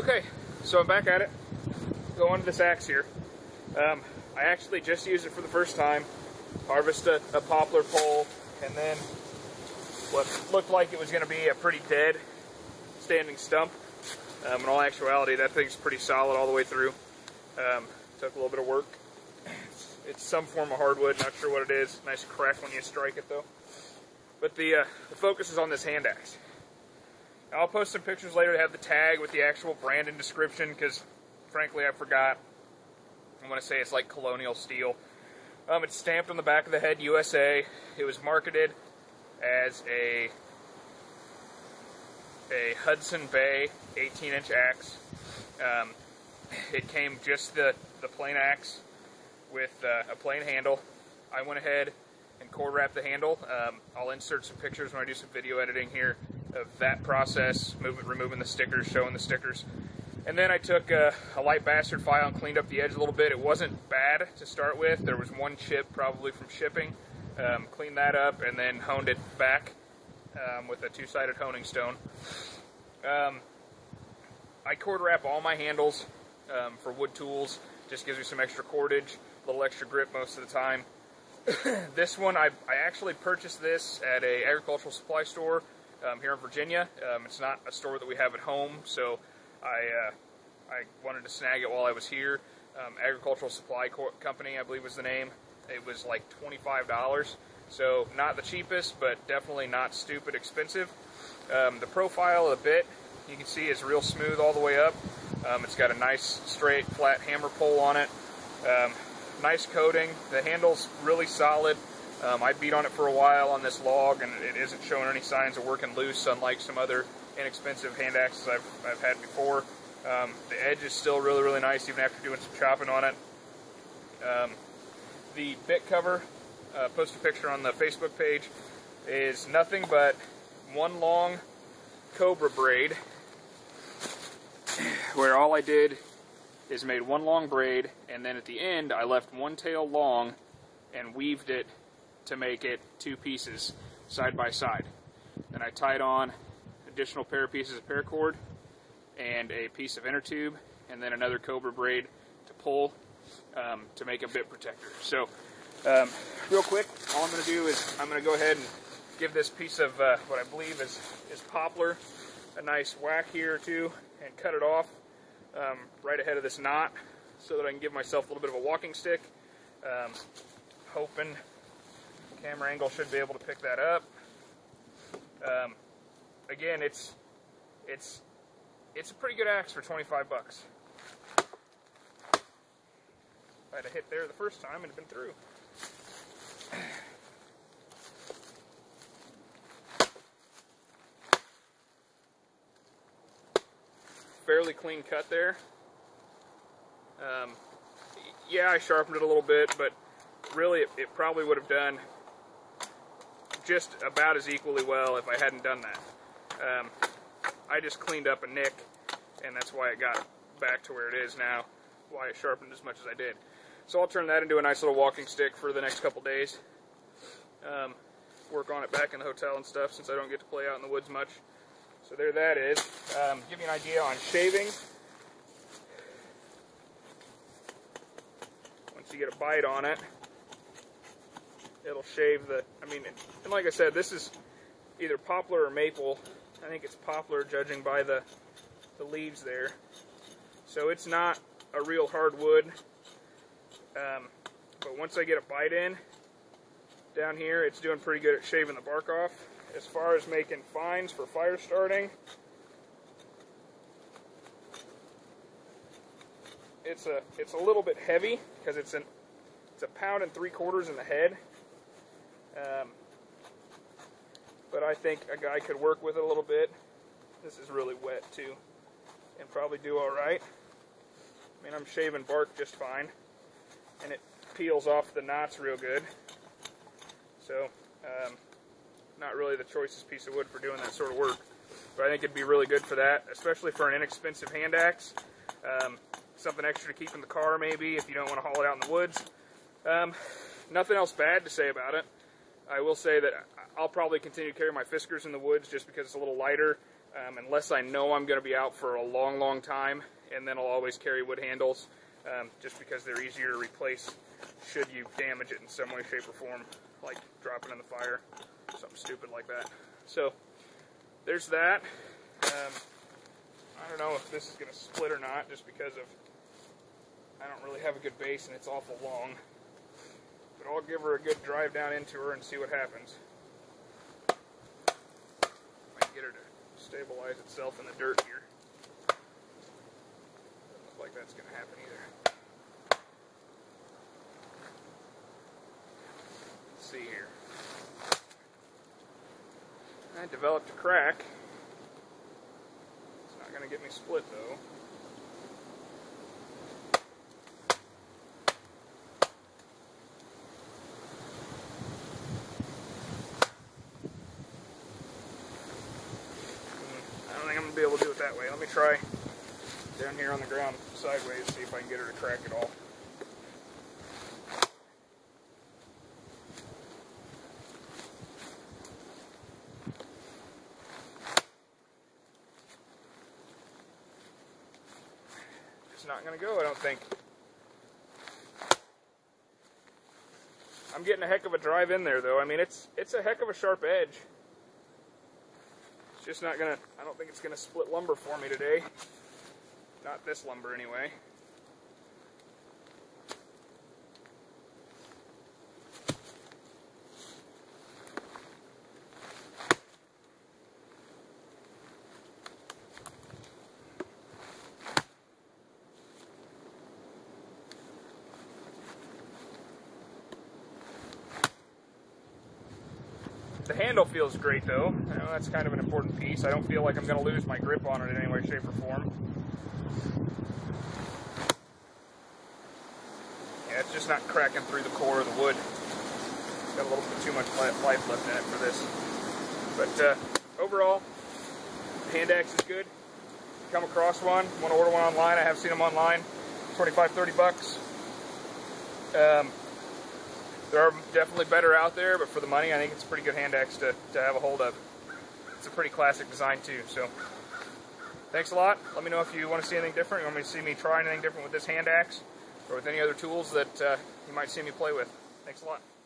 Okay, so I'm back at it, going to this axe here. I actually just used it for the first time, harvest a poplar pole, and then what looked like it was going to be a pretty dead standing stump. In all actuality, that thing's pretty solid all the way through. Took a little bit of work. It's some form of hardwood, not sure what it is. Nice crack when you strike it though. But the focus is on this hand axe. Now, I'll post some pictures later to have the tag with the actual brand and description, because frankly I forgot. I want to say it's like Colonial Steel. It's stamped on the back of the head, USA. It was marketed as a Hudson Bay 18-inch axe. It came just the plain axe with a plain handle. I went ahead and core wrapped the handle. I'll insert some pictures when I do some video editing here of that process, removing the stickers, showing the stickers. And then I took a light bastard file and cleaned up the edge a little bit. It wasn't bad to start with. There was one chip probably from shipping. Cleaned that up and then honed it back with a two-sided honing stone. I cord wrap all my handles for wood tools. Just gives me some extra cordage, a little extra grip most of the time. This one, I actually purchased this at an agricultural supply store here in Virginia. It's not a store that we have at home, so I wanted to snag it while I was here. Agricultural Supply Company, I believe was the name. It was like $25, so not the cheapest, but definitely not stupid expensive. The profile of the bit, you can see, is real smooth all the way up. It's got a nice, straight, flat hammer pole on it. Nice coating. The handle's really solid. I beat on it for a while on this log, and it isn't showing any signs of working loose, unlike some other inexpensive hand axes I've had before. The edge is still really, really nice, even after doing some chopping on it. The bit cover, post a picture on the Facebook page, is nothing but one long cobra braid, where all I did is made one long braid, and then at the end I left one tail long and weaved it to make it two pieces side by side. Then I tied on additional pair of pieces of paracord and a piece of inner tube, and then another cobra braid to pull to make a bit protector. So real quick, all I'm going to do is I'm going to go ahead and give this piece of what I believe is poplar a nice whack here or two and cut it off right ahead of this knot so that I can give myself a little bit of a walking stick. Hoping camera angle should be able to pick that up. Again, it's a pretty good axe for 25 bucks. If I had a hit there the first time, it'd have been through. Fairly clean cut there. Yeah, I sharpened it a little bit, but really it probably would have done just about as equally well if I hadn't done that. I just cleaned up a nick, and that's why it got back to where it is now, why I sharpened as much as I did. So I'll turn that into a nice little walking stick for the next couple days. Work on it back in the hotel and stuff, since I don't get to play out in the woods much. So there that is. Give you an idea on shaving. Once you get a bite on it, it'll shave the, and like I said, this is either poplar or maple. I think it's poplar, judging by the leaves there. So it's not a real hardwood. But once I get a bite in, down here, it's doing pretty good at shaving the bark off. As far as making fines for fire starting, it's a little bit heavy because it's a £1.75 in the head. But I think a guy could work with it a little bit. This is really wet too, and probably do all right. I mean, I'm shaving bark just fine, and it peels off the knots real good. So. Not really the choicest piece of wood for doing that sort of work, but I think it'd be really good for that, especially for an inexpensive hand axe. Something extra to keep in the car maybe if you don't want to haul it out in the woods. Nothing else bad to say about it. I will say that I'll probably continue to carry my Fiskars in the woods just because it's a little lighter. unless I know I'm going to be out for a long time, and then I'll always carry wood handles just because they're easier to replace should you damage it in some way, shape, or form, like dropping in the fire, something stupid like that. So there's that. I don't know if this is going to split or not, just because of I don't really have a good base and it's awful long, but I'll give her a good drive down into her and see what happens. Might get her to stabilize itself in the dirt here. Doesn't look like that's going to happen either. Let's see here. I developed a crack. It's not going to get me split though. Be able to do it that way. Let me try down here on the ground sideways, see if I can get her to crack at all. It's not going to go, I don't think. I'm getting a heck of a drive in there though. I mean, it's a heck of a sharp edge. It's just not gonna, I don't think it's gonna split lumber for me today. Not this lumber anyway. The handle feels great though, you know, that's kind of an important piece. I don't feel like I'm going to lose my grip on it in any way, shape, or form. Yeah, it's just not cracking through the core of the wood. It's got a little bit too much life left in it for this. But overall, hand axe is good. If you come across one, want to order one online, I have seen them online, 25, 30 bucks. There are definitely better out there, but for the money, I think it's a pretty good hand axe to have a hold of. It's a pretty classic design too, so. Thanks a lot. Let me know if you want to see anything different. You want me to see me try anything different with this hand axe or with any other tools that you might see me play with. Thanks a lot.